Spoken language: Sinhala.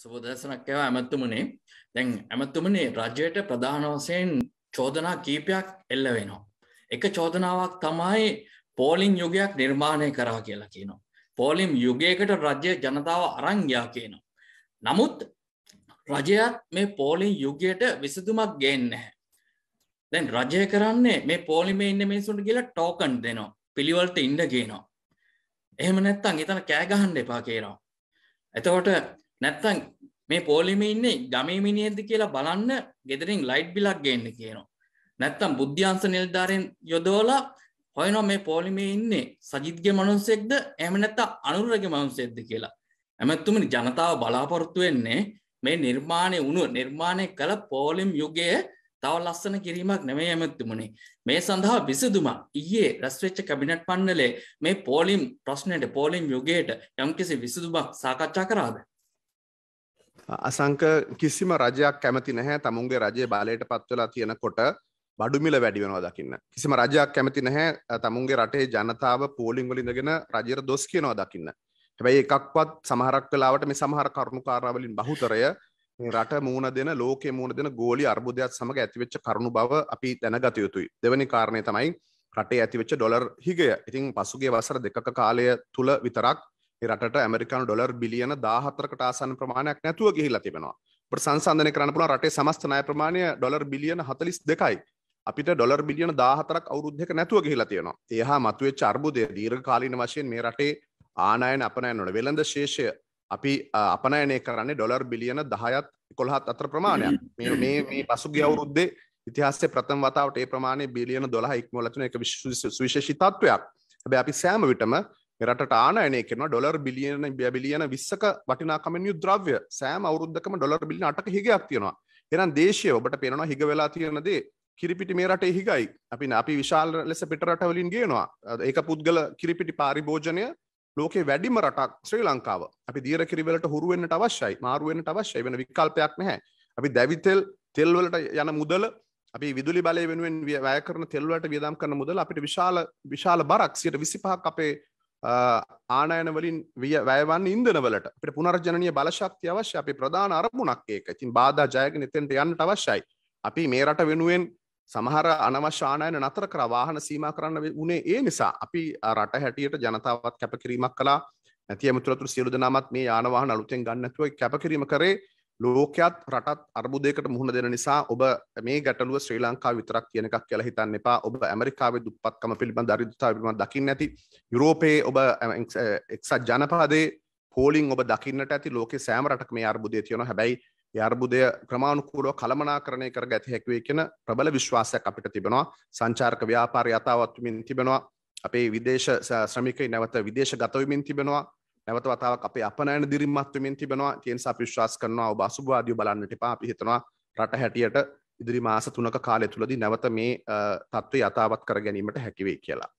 සුබෝදසනක් කෑවා ඇමතුමනේ. දැන් ඇමතුමනේ රජයට ප්‍රධාන වශයෙන් චෝදනා කීපයක් එල්ල වෙනවා. එක චෝදනාවක් තමයි පෝලිං යුගයක් නිර්මාණය කරා කියලා කියනවා. පෝලිං යුගයකට රජය ජනතාව අරන් ගියා කියනවා. නමුත් රජයත් මේ පෝලිං යුගයට විසඳුමක් ගේන්නේ නැහැ. දැන් රජය කරන්නේ මේ පෝලිමේ ඉන්න මිනිසුන්ට කියලා ටෝකන් දෙනවා. පිළිවෙලට ඉන්න කියනවා. එහෙම නැත්නම් ඊතන කෑ ගහන්න එපා කියනවා. එතකොට නැත්තම් මේ පොලිමේ ඉන්නේ ගමේ මිනිහෙක්ද කියලා බලන්න ගෙදරින් ලයිට් බිලක් ගේන්න කියනවා. නැත්තම් බුද්ධ්‍යාංශ නිලධාරීන් යොදවලා හොයනවා මේ පොලිමේ ඉන්නේ සජිත්ගේ මිනිහෙක්ද එහෙම නැත්තම් අනුරගේ මිනිහෙක්ද කියලා. එමෙතුමනි ජනතාව බලාපොරොත්තු වෙන්නේ මේ නිර්මාණය කළ පොලිම් යුගයේ තව ලස්සන කිරීමක් නෙමෙයි එමෙතුමනි. මේ සඳහා විසඳුමක් ඊයේ රැස් වෙච්ච කැබිනට් පන්නලේ මේ පොලිම් ප්‍රශ්නෙට පොලිම් යුගයට යම්කිසි විසඳුමක් සාකච්ඡා කරාද? අසංක කිසිම රජයක් කැමති නැහැ තමුන්ගේ රජයේ බලයට පත් වෙලා තියෙනකොට බඩු මිල වැඩි වෙනවා දකින්න. කිසිම රජයක් කැමති නැහැ තමුන්ගේ රටේ ජනතාව පෝලිං වල ඉඳගෙන රජයට දොස් කියනවා දකින්න. හැබැයි එකක්වත් සමහරක් වෙලාවට මේ සමහර කරුණු කාරණා වලින් බහුතරය රට මූණ දෙන ලෝකයේ මූණ දෙන ගෝලීය අර්බුදයත් සමග ඇතිවෙච්ච කරුණු බව අපි දැනගත යුතුයි. දෙවෙනි කාරණේ තමයි රටේ ඇතිවෙච්ච ඩොලර් හිගය. ඉතින් පසුගිය වසර දෙකක කාලය තුල විතරක් මේ රටට ඇමරිකානු ඩොලර් බිලියන 14කට ආසන්න ප්‍රමාණයක් නැතුව ගිහිලා තිබෙනවා. අපිට සංසන්දනය කරන්න පුළුවන් රටේ සමස්ත ණය ප්‍රමාණය ඩොලර් බිලියන 42යි. අපිට ඩොලර් බිලියන 14ක් අවුරුද්දක නැතුව ගිහිලා තියෙනවා. එහා මතුවෙච්ච අර්බුදය දීර්ඝ කාලීන වශයෙන් මේ රටේ ආනයන අපනයන වල වෙළඳ ශේෂය අපි අපනයනය කරන්නේ ඩොලර් බිලියන 10ත් 11ත් අතර ප්‍රමාණයක්. මේ පසුගිය අවුරුද්දේ ඉතිහාසයේ ප්‍රථම වතාවට ඒ ප්‍රමාණය බිලියන 12 ඉක්මවල තුන එක විශේෂී තත්වයක්. හැබැයි අපි සෑම විටම මේ රටට ආනයනය කරන ඩොලර් බිලියන 20ක වටිනාකමින් යුත් ද්‍රව්‍ය සෑම අවුරුද්දකම ඩොලර් බිලියන 8ක හිගයක් තියෙනවා. එහෙනම් දේශීය ඔබට පේනවා හිග වෙලා තියෙන දේ කිරිපිටි මේ රටේ හිගයි. අපි විශාල ලෙස පිට රටවලින් ගේනවා. ඒක පුද්ගල කිරිපිටි පරිභෝජනය ලෝකේ වැඩිම රටක් ශ්‍රී ලංකාව. අපි දීර කිරිවලට හුරු වෙන්නට අවශ්‍යයි, මාරු වෙන්නට අවශ්‍යයි, වෙන විකල්පයක් නැහැ. අපි දැවි තෙල් වලට යන මුදල, අපි විදුලි බලය වෙනුවෙන් වැය කරන තෙල් වලට වියදම් කරන මුදල අපිට විශාල බරක් 25%ක් අපේ ආනයන වලින් වැයවන්නේ ඉන්ධන වලට. අපිට පුනර්ජනනීය බලශක්තිය අවශ්‍යයි. අපේ ප්‍රධාන අරමුණක් ඒක. ඉතින් බාධා ජයගෙන එතෙන්ට යන්නට අවශ්‍යයි. අපි මේ රට වෙනුවෙන් සමහර අනවශ්‍ය ආනයන නතර කර වාහන සීමා කරන්න උනේ ඒ නිසා. අපි රට හැටියට ජනතාවත් කැපකිරීමක් කළා. නැතිව මුතුරතුරු සියලු දෙනාමත් මේ යාන වාහන අලුතෙන් ගන්න නැතුව කැපකිරීම කරේ. ලෝකයේත් රටත් අර්බුදයකට මුහුණ දෙන නිසා ඔබ මේ ගැටලුව ශ්‍රී ලංකාව විතරක් කියන එකක් කියලා හිතන්න එපා. ඔබ ඇමරිකාවේ දුප්පත්කම පිළිබඳ දරිද්‍රතාවය පිළිබඳ දකින්න ඇති. යුරෝපයේ ඔබ එක්සත් ජනපදයේ පෝලිං ඔබ දකින්නට ඇති. ලෝකයේ සෑම රටක මේ අර්බුදය තියෙනවා. හැබැයි අර්බුදය ක්‍රමාණුකූලව කළමනාකරණය කර ගැති හැකිවේ කියන ප්‍රබල විශ්වාසයක් අපිට තිබෙනවා. සංචාරක ව්‍යාපාරය යථාවත්වමින් තිබෙනවා. අපේ විදේශ ශ්‍රමිකයි නැවත විදේශ ගතවමින් තිබෙනවා. නැවත වතාවක් අපේ අපනයන දිරිමත්වමින් තිබෙනවා. ඒ නිසා අපි විශ්වාස කරනවා ඔබ අසුභවාදීව බලන්නට එපා. අපි හිතනවා රට හැටියට ඉදිරි මාස 3ක කාලය තුලදී නැවත මේ තත්ත්වය යථාවත් කර ගැනීමට හැකිවේ කියලා.